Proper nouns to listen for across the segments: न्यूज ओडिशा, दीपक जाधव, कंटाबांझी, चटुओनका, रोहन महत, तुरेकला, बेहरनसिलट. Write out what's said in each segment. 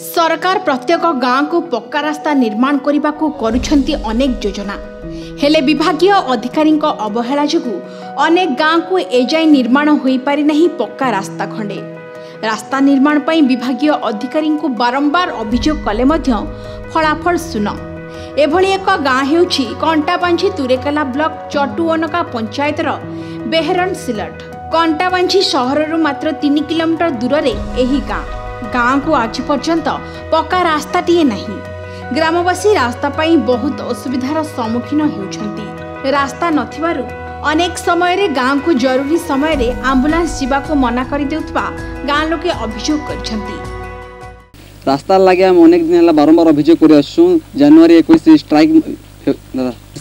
सरकार प्रत्येक गाँ को पक्का रास्ता निर्माण करने को करुछंती अनेक योजना हेले विभागीय अधिकारी अवहेला जोगु अनेक गाँ को एजाए निर्माण हो पारि नहीं पक्का रास्ता खंडे। रास्ता निर्माण पर विभागीय अधिकारी बारंबार अभियोग कले मध्य फलाफल शून्य। एभली एक गाँ हेउछि कंटाबांझी तुरेकला ब्लॉक चटुओनका पंचायतर बेहरनसिलट। कंटाबांझी सहररु मात्र 3 किलोमीटर दूर रे एही गाँ। गाँ को आज पर्यंत पक्का रास्ताटीए नहीं। ग्रामवासी रास्ता पाई बहुत असुविधार सम्मुखीन होउछंती। रास्ता नथिबारु अनेक समय रे गाँ को जरूरी समय रे एम्बुलेंस जीवा को मना करि देउतबा गाँ लोके अभियोग करछंती। रास्ता लगे आम अनेक दिन है बारंबार अभियोग कर जनवरी 21 स्ट्राइक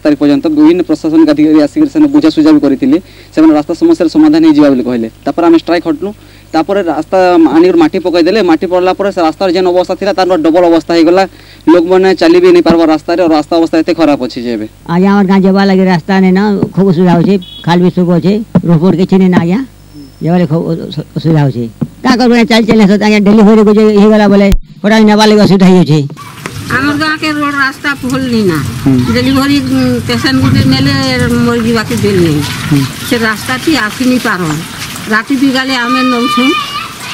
तारीख पर्यटन विभिन्न प्रशासन अधिकारी आसिक बुझासुझा भी करते से रास्ता समस्या समाधान होने कहले स्ट्राइक हटलु। तापर रास्ता आनी मटी पकईदे मटी पड़ला रास्तार जेन अवस्था था तार डबल अवस्था होगा। लोग मैंने चली भी नहीं पार्बा रास्तार और रास्ता अवस्था एत खराब अच्छे जे आज आम गाँव जवार लगे रास्ता नहीं ना खूब असुविधा हो खाल भी सब अच्छे रोड किसी नहीं ना आज जवार खूब असुविधा हो चल डेलीवरी होगा बोले होटल नवा लगे असुविधा हो आमर गाँ के रोड रास्ता फुल नहीं ना डेलीवरी पेसेंट गुटे नेले मर जीवा के दिल नहीं से रास्ता थी आसी नहीं पार राति बिगाले आमे नौछे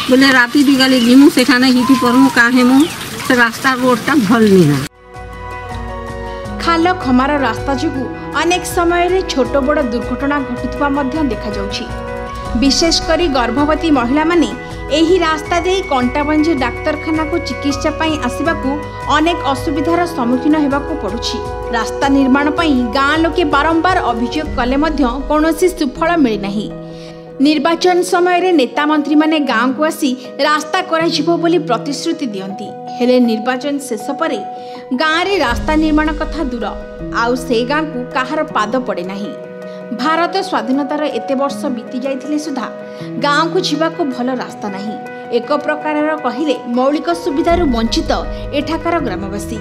बोले राति बिगाले जीमु सेखाने हिटी परमु काहेमु से रास्ता रोडटा भल नहीं ना। खालो खमार रास्ता जुगु अनेक समय रे छोट बड़ दुर्घटना घटुतवा मध्य देखा जाउछि। विशेष करी गर्भवती महिला माने एही रास्ता दे कंटाबांझी डाक्तरखाना को चिकित्सा पाई आसिबा को अनेक असुविधार सम्मुखीन होगाकू पड़ुछि। रास्ता निर्माण पाई गाँ लोके बारंबार अभियोग कले मध्य कोनोसी सुफल मिली नाही। निर्वाचन समय रे नेता मंत्री माने गाँ को आसी रास्ता करा जिवो बोली प्रतिश्रुति दियंती हेले निर्वाचन शेष पर गाँ रे रास्ता निर्माण कथा दूर आउ से गाँ को कहार पाद पड़े नाही। भारत स्वाधीनतार एते वर्ष बीती जाइथिले सुधा गाँ को जीवाको भल रास्ता नहीं। एक प्रकार कहिले मौलिक सुविधारू वंचित एठाकार ग्रामवासी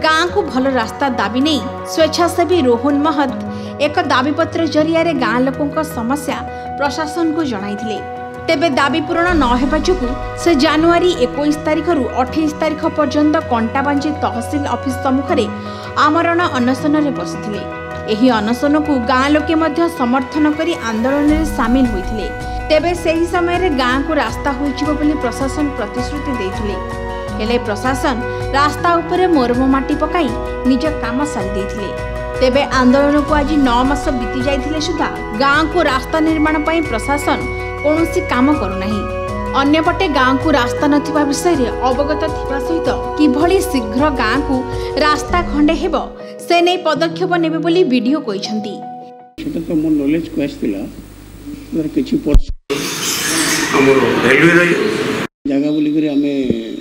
गाँ को भल रास्ता दाबी नहीं स्वेच्छासेवी रोहन महत एक दाबीपत्र जरिया रे गाँ लोकों समस्या प्रशासन को जणाइथिले। तेबे दाबी पूरण न हेबा जोगु से जनवरी 21 तारिखरु 28 तारिख पर्यंत कंटाबांझी तहसील ऑफिस सम्मुखरे आमरण अनशन रे बसिथिले। एही अनशन को गाँ लोके मध्य समर्थन करी आंदोलन में सामिल होइथिले। तेबे सही समय गाँ को रास्ता होइछिबो बोली प्रशासन प्रतिश्रुति देइथिले हेले प्रशासन रास्ता उपरे मोरम माटी पकाई निज काम सारी देइथिले। तेबे आंदोलन को आज 9 मास बीती जाइथिले सुधा गाँ को रास्ता निर्माण पाई प्रशासन कोनोसी काम करू नाही। अन्यपटे गाँ को रास्ता नथिबा विषय रे अवगत थिबा सहित किभली शीघ्र गाँ को रास्ता खंडे हेबो से नहीं पदक्षेप नेबे बोली वीडियो कहिसंती। सेटा तो मोर नॉलेज को आस्थिला हमर किछि हमर रेलवे रे जगह बोली करे हमें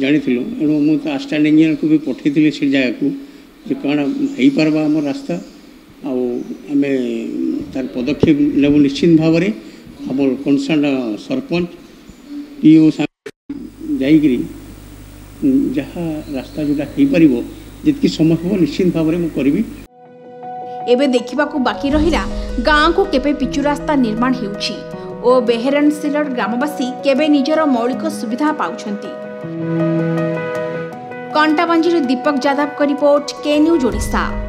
जानिथिलो एणु मु तो स्टैंड इंजीनियर को भी पठैथिले से जगह को जे काण हेई परबा हमर रास्ता आ हमें तार पदक्षेप लेबो निश्चित भाव रे हमर कंसर्न सरपंच पीओ जाईगिरी जहा रास्ता जोटा हेई परिबो जितकी समर्थ हो निश्चित भाव में करी। एबे देखा बाकी रहा गाँ को केपे पिचु रास्ता निर्माण हेउछि ओ बेहरनसिलट ग्रामवासी केबे निजर मौलिक सुविधा पाउछंती। कंटाबांझी दीपक जाधव रिपोर्ट के न्यूज ओडिशा।